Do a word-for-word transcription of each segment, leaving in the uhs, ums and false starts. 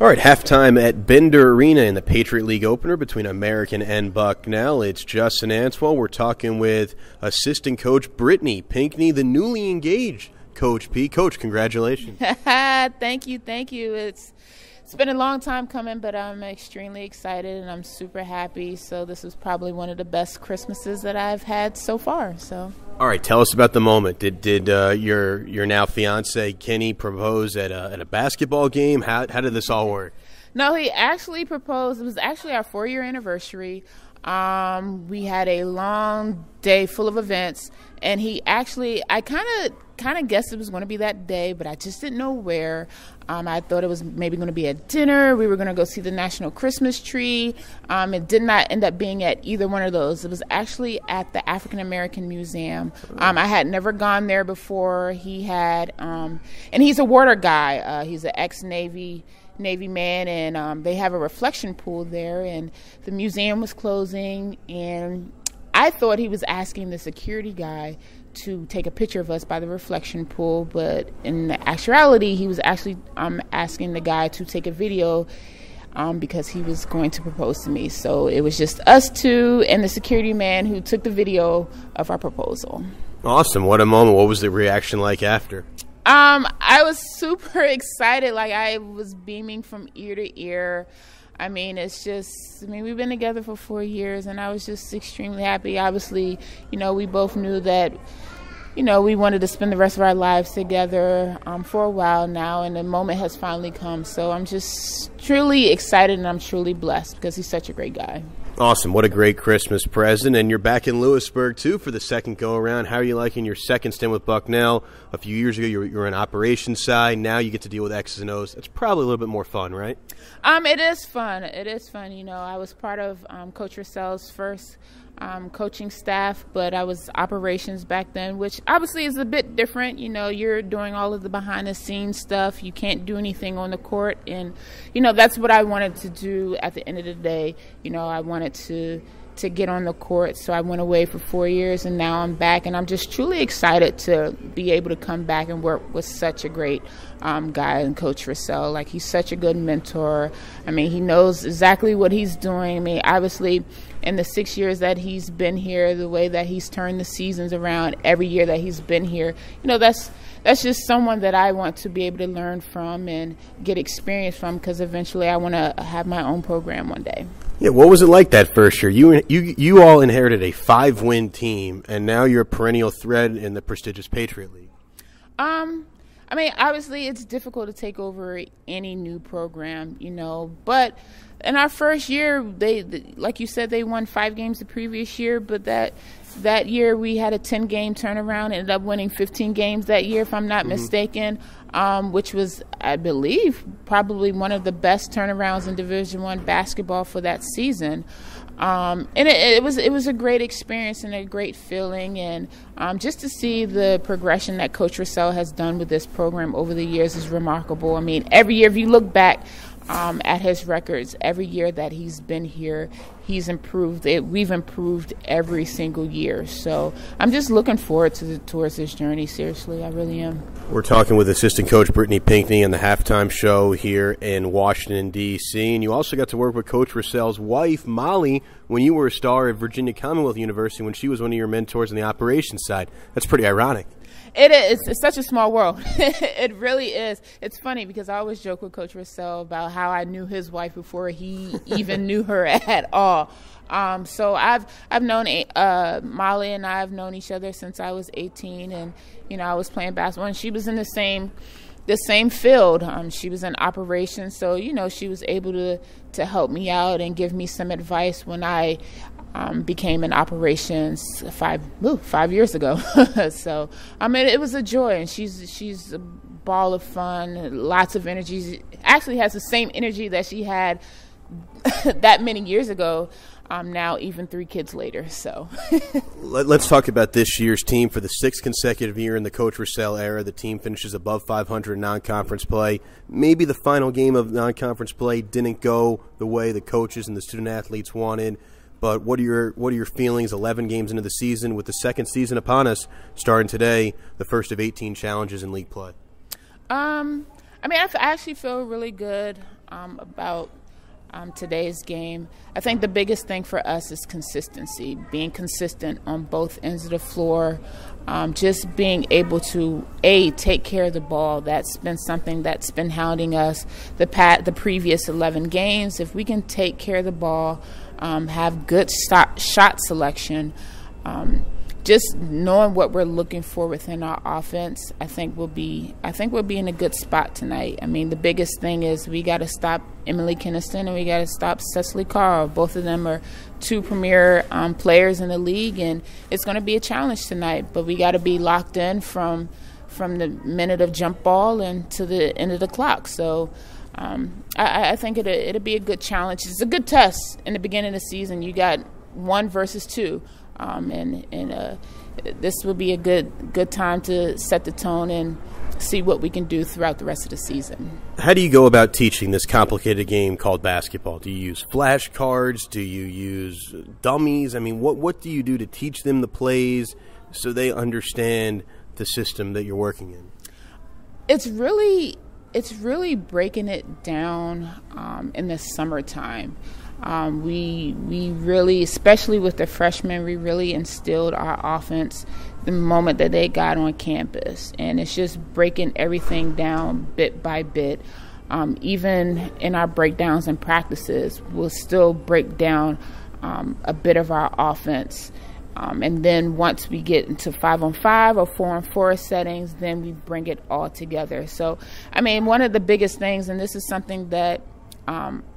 All right, halftime at Bender Arena in the Patriot League opener between American and Bucknell. It's Justin Antweil. We're talking with assistant coach Brittany Pinkney, the newly engaged Coach P. Coach, congratulations. Thank you, thank you. It's It's been a long time coming, but I'm extremely excited and I'm super happy. So this is probably one of the best Christmases that I've had so far. So, all right, tell us about the moment. Did did uh, your your now fiance Kenny propose at a, at a basketball game? How how did this all work? No, he actually proposed. It was actually our four year anniversary. Um, we had a long day full of events, and he actually, I kind of kind of guessed it was going to be that day, but I just didn't know where. Um, I thought it was maybe going to be at dinner. We were going to go see the National Christmas tree. Um, it did not end up being at either one of those. It was actually at the African American Museum. Um, I had never gone there before. He had, um, and he's a water guy. Uh, he's an ex-Navy Navy man, and um, they have a reflection pool there, and the museum was closing, and I thought he was asking the security guy to take a picture of us by the reflection pool, but in actuality he was actually um, asking the guy to take a video um, because he was going to propose to me. So it was just us two and the security man who took the video of our proposal. Awesome. What a moment. What was the reaction like after? Um, I was super excited. Like, I was beaming from ear to ear. I mean, it's just, I mean, we've been together for four years, and I was just extremely happy. Obviously, you know, we both knew that, you know, we wanted to spend the rest of our lives together um, for a while now, and the moment has finally come. So I'm just truly excited, and I'm truly blessed because he's such a great guy. Awesome. What a great Christmas present. And you're back in Lewisburg, too, for the second go-around. How are you liking your second stint with Bucknell? A few years ago, you were, you were on operations side. Now you get to deal with X's and O's. It's probably a little bit more fun, right? Um, it is fun. It is fun. You know, I was part of um, Coach Roussel's first um, coaching staff, but I was operations back then, which obviously is a bit different. You know, you're doing all of the behind-the-scenes stuff. You can't do anything on the court. And, you know, that's what I wanted to do at the end of the day. You know, I wanted to to get on the court, so I went away for four years and now I'm back, and I'm just truly excited to be able to come back and work with such a great um, guy and Coach Roussell. Like, he's such a good mentor. I mean, he knows exactly what he's doing. I mean, obviously in the six years that he's been here, the way that he's turned the seasons around every year that he's been here, you know, that's that's just someone that I want to be able to learn from and get experience from, because eventually I want to have my own program one day. Yeah, what was it like that first year? You you you all inherited a five-win team, and now you're a perennial threat in the prestigious Patriot League. Um, I mean, obviously it's difficult to take over any new program, you know. But in our first year, they, like you said, they won five games the previous year, but that. That year we had a ten game turnaround, ended up winning fifteen games that year, if I'm not mm-hmm. mistaken, um, which was, I believe, probably one of the best turnarounds in Division I basketball for that season. Um, and it, it was it was a great experience and a great feeling, and um, just to see the progression that Coach Roussell has done with this program over the years is remarkable. I mean, every year, if you look back Um, at his records, every year that he's been here, he's improved. It, we've improved every single year. So I'm just looking forward to the, towards this journey. Seriously, I really am. We're talking with assistant coach Brittany Pinkney on the halftime show here in Washington, D C And you also got to work with Coach Roussel's wife, Molly, when you were a star at Virginia Commonwealth University, when she was one of your mentors on the operations side. That's pretty ironic. It is. It's such a small world. It really is. It's funny because I always joke with Coach Roussell about how I knew his wife before he even knew her at all. Um, so I've I've known uh, Molly, and I have known each other since I was eighteen, and you know, I was playing basketball, and she was in the same the same field. Um, she was in operations, so you know, she was able to to help me out and give me some advice when I. Um, became an operations five ooh, five years ago. So I mean, it was a joy, and she's she's a ball of fun, lots of energy. She actually has the same energy that she had that many years ago. Um, now, even three kids later. So Let, let's talk about this year's team. For the sixth consecutive year in the Coach Roussell era, the team finishes above five hundred in non-conference play. Maybe the final game of non-conference play didn't go the way the coaches and the student athletes wanted. But what are your what are your feelings eleven games into the season, with the second season upon us, starting today, the first of eighteen challenges in league play? Um, I mean, I, I actually feel really good. um, about um, today's game. I think the biggest thing for us is consistency, being consistent on both ends of the floor, um, just being able to, A, take care of the ball. That's been something that's been hounding us the, pat, the previous eleven games. If we can take care of the ball, um, have good shot, shot selection, um, just knowing what we're looking for within our offense, I think we'll be I think we'll be in a good spot tonight. I mean, the biggest thing is we got to stop Emily Keniston and we got to stop Cecily Carr. Both of them are two premier um, players in the league, and it's going to be a challenge tonight. But we got to be locked in from from the minute of jump ball and to the end of the clock. So um, I, I think it it'll be a good challenge. It's a good test in the beginning of the season. You got one versus two. Um, and and uh, this will be a good good time to set the tone and see what we can do throughout the rest of the season. How do you go about teaching this complicated game called basketball? Do you use flashcards? Do you use dummies? I mean, what, what do you do to teach them the plays so they understand the system that you're working in? It's really, it's really breaking it down um, in the summertime. Um, we we really, especially with the freshmen, we really instilled our offense the moment that they got on campus. And it's just breaking everything down bit by bit. Um, even in our breakdowns and practices, we'll still break down um, a bit of our offense. Um, and then once we get into five on five or four on four settings, then we bring it all together. So, I mean, one of the biggest things, and this is something that um, –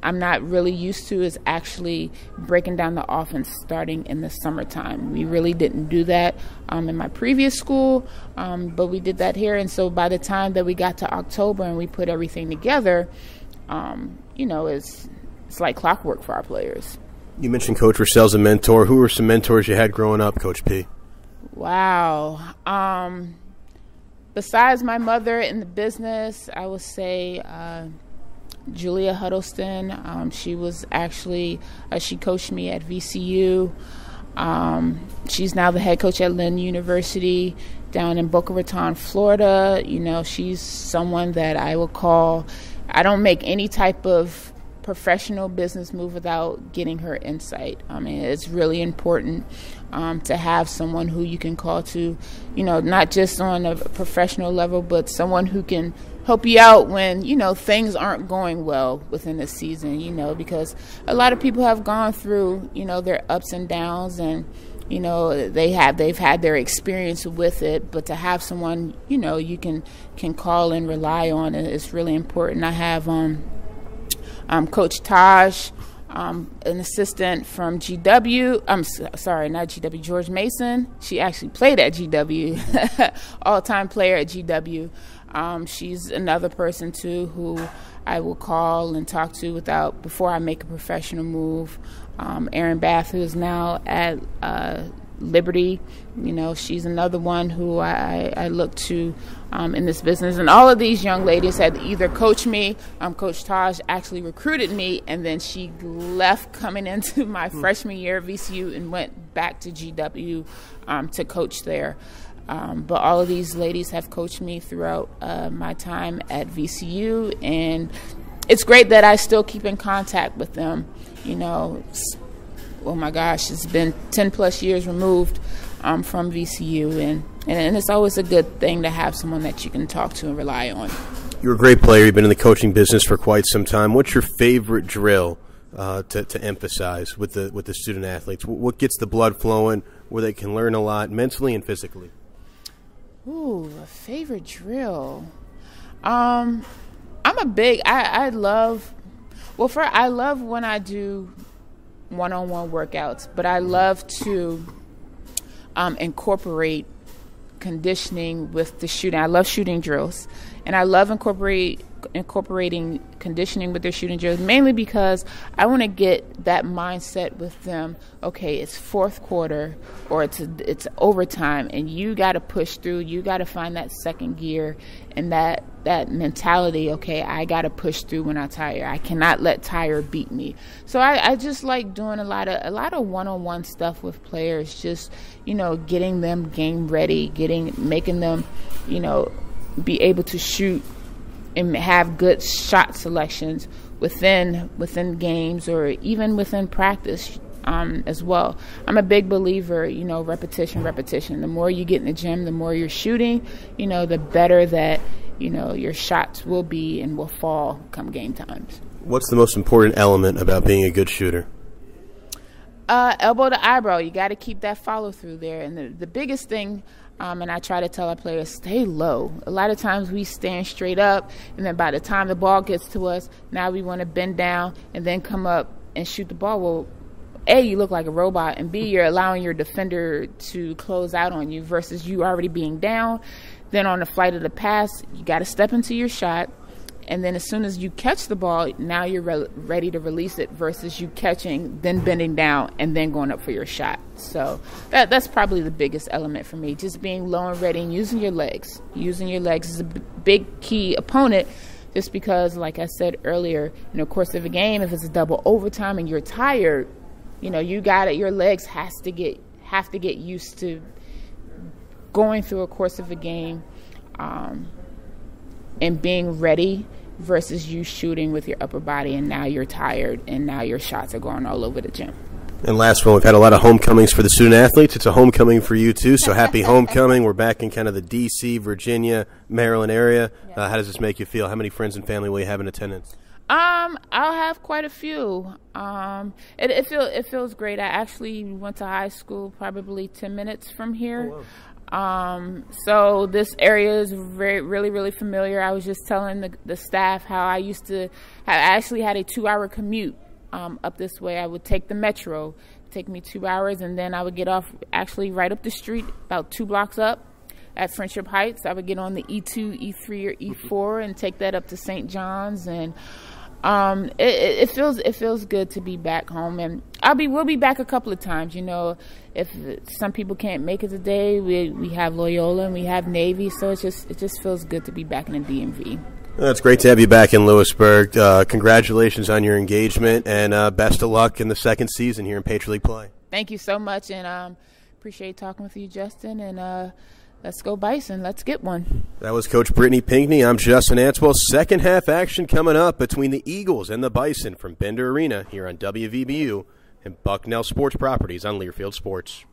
I'm not really used to, is actually breaking down the offense starting in the summertime. We really didn't do that um, in my previous school, um, but we did that here. And so by the time that we got to October and we put everything together, um, you know, it's, it's like clockwork for our players. You mentioned Coach Roussell as a mentor. Who were some mentors you had growing up, Coach P? Wow. Um, besides my mother in the business, I would say uh, – Julia Huddleston. Um, she was actually, uh, she coached me at V C U. Um, she's now the head coach at Lynn University down in Boca Raton, Florida. You know, she's someone that I will call. I don't make any type of professional business move without getting her insight. I mean, it's really important um, to have someone who you can call to, you know, not just on a professional level, but someone who can help you out when, you know, things aren't going well within the season, you know, because a lot of people have gone through, you know, their ups and downs, and, you know, they have, they've had their experience with it, but to have someone, you know, you can, can call and rely on, is really important. I have um, um, Coach Taj, um, an assistant from G W, I'm sorry, not G W, George Mason. She actually played at G W, all-time player at G W. Um, she's another person, too, who I will call and talk to without before I make a professional move. Um, Erin Bath, who is now at uh, Liberty, you know, she's another one who I, I look to um, in this business. And all of these young ladies had either coached me. Um, Coach Taj actually recruited me, and then she left coming into my mm. freshman year at V C U and went back to G W um, to coach there. Um, but all of these ladies have coached me throughout uh, my time at V C U, and it's great that I still keep in contact with them. You know, oh my gosh, it's been ten plus years removed um, from V C U, and, and it's always a good thing to have someone that you can talk to and rely on. You're a great player. You've been in the coaching business for quite some time. What's your favorite drill uh, to, to emphasize with the, with the student athletes? What gets the blood flowing where they can learn a lot mentally and physically? Ooh, a favorite drill. Um, I'm a big, I, I love, well, for I love when I do one-on-one workouts, but I love to um, incorporate conditioning with the shooting. I love shooting drills, and I love incorporate incorporating conditioning with their shooting drills, mainly because I want to get that mindset with them. Okay, it's fourth quarter or it's it's overtime, and you got to push through. You got to find that second gear and that that mentality. Okay, I got to push through when I tire. I cannot let tire beat me. So I, I just like doing a lot of a lot of one-on-one stuff with players. Just, you know, getting them game ready, getting making them, you know, be able to shoot and have good shot selections within within games or even within practice um, as well. I'm a big believer, you know, repetition, repetition. The more you get in the gym, the more you're shooting, you know, the better that, you know, your shots will be and will fall come game times. What's the most important element about being a good shooter? Uh, elbow to eyebrow. You got to keep that follow through there. And the, the biggest thing, um, and I try to tell our players, stay low. A lot of times we stand straight up, and then by the time the ball gets to us, now we want to bend down and then come up and shoot the ball. Well, A, you look like a robot, and B, you're allowing your defender to close out on you versus you already being down. Then on the flight of the pass, you got to step into your shot. And then as soon as you catch the ball, now you're re ready to release it versus you catching, then bending down, and then going up for your shot. So that, that's probably the biggest element for me, just being low and ready and using your legs. Using your legs is a big key opponent just because, like I said earlier, in the course of a game, if it's a double overtime and you're tired, you know, you got it. Your legs has to get, have to get used to going through a course of a game um, and being ready versus you shooting with your upper body, and now you're tired, and now your shots are going all over the gym. And last one, we've had a lot of homecomings for the student-athletes. It's a homecoming for you, too, so happy homecoming. We're back in kind of the D C, Virginia, Maryland area. Yeah. Uh, how does this make you feel? How many friends and family will you have in attendance? Um, I'll have quite a few. Um, it, it, feel, it feels great. I actually went to high school probably ten minutes from here. Oh, wow. Um, so this area is very, really, really familiar. I was just telling the, the staff how I used to, I actually had a two hour commute, um, up this way. I would take the Metro, take me two hours. And then I would get off actually right up the street, about two blocks up at Friendship Heights. I would get on the E two, E three or E four and take that up to Saint John's. And, um, it, it feels, it feels good to be back home, and I'll be, we'll be back a couple of times. You know, if some people can't make it today, we, we have Loyola and we have Navy. So it's just, it just feels good to be back in the D M V. Well, it's great to have you back in Lewisburg. Uh, congratulations on your engagement, and uh, best of luck in the second season here in Patriot League play. Thank you so much. And, um, appreciate talking with you, Justin. And, uh, let's go Bison. Let's get one. That was Coach Brittany Pinkney. I'm Justin Antweil. Second half action coming up between the Eagles and the Bison from Bender Arena here on W V B U and Bucknell Sports Properties on Learfield Sports.